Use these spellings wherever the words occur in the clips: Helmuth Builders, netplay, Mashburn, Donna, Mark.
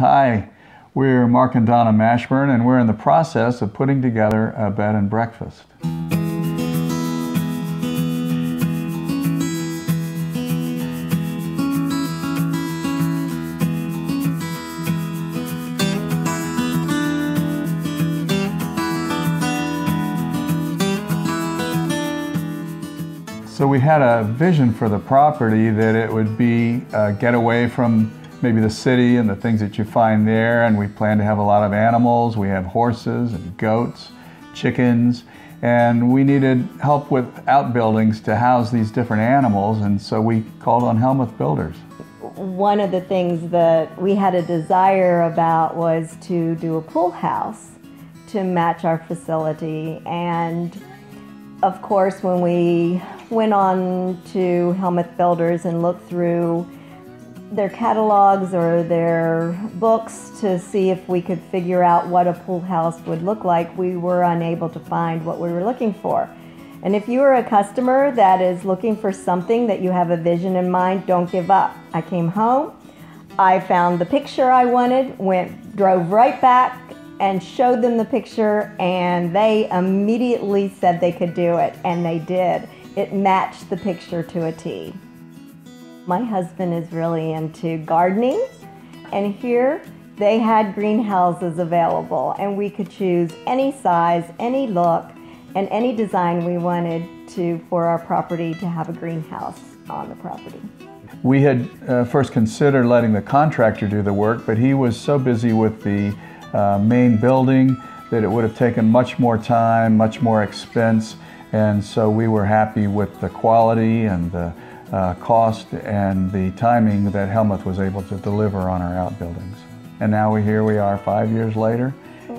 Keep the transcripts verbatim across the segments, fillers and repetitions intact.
Hi, we're Mark and Donna Mashburn, and we're in the process of putting together a bed and breakfast. So we had a vision for the property that it would be a getaway from maybe the city and the things that you find there, and we plan to have a lot of animals. We have horses and goats, chickens, and we needed help with outbuildings to house these different animals, and so we called on Helmuth Builders. One of the things that we had a desire about was to do a pool house to match our facility, and of course, when we went on to Helmuth Builders and looked through their catalogs or their books to see if we could figure out what a pool house would look like, we were unable to find what we were looking for. And if you are a customer that is looking for something that you have a vision in mind, don't give up. I came home, I found the picture I wanted, went, drove right back, and showed them the picture, and they immediately said they could do it, and they did. It matched the picture to a T. My husband is really into gardening, and here they had greenhouses available, and we could choose any size, any look, and any design we wanted to for our property to have a greenhouse on the property. We had uh, first considered letting the contractor do the work, but he was so busy with the Uh, main building that it would have taken much more time, much more expense, and so we were happy with the quality and the uh, cost and the timing that Helmuth was able to deliver on our outbuildings. And now we here we are five years later,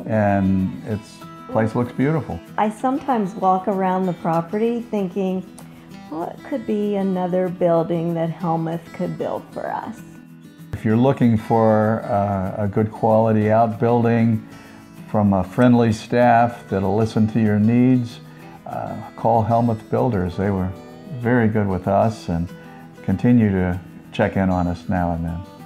and it's place looks beautiful. I sometimes walk around the property thinking, well, it could be another building that Helmuth could build for us. If you're looking for uh, a good quality outbuilding from a friendly staff that'll listen to your needs, uh, call Helmuth Builders. They were very good with us and continue to check in on us now and then.